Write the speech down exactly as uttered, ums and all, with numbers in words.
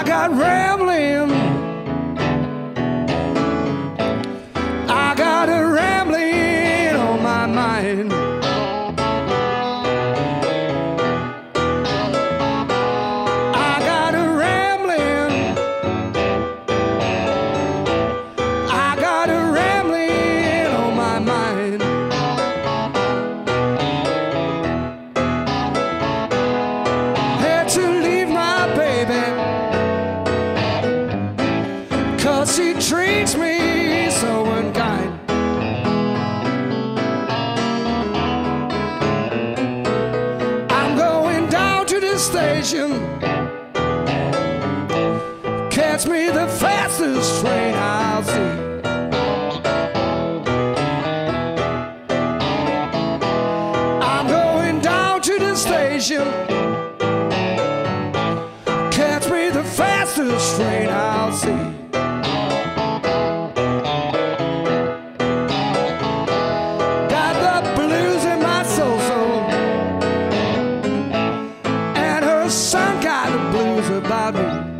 I got rambling, I got a rambling on my mind. I got a rambling, I got a rambling on my mind. Had to leave my baby, she treats me so unkind. I'm going down to the station, catch me the fastest train I'll see. I'm going down to the station, catch me the fastest train I'll see. Some kind of blues about me.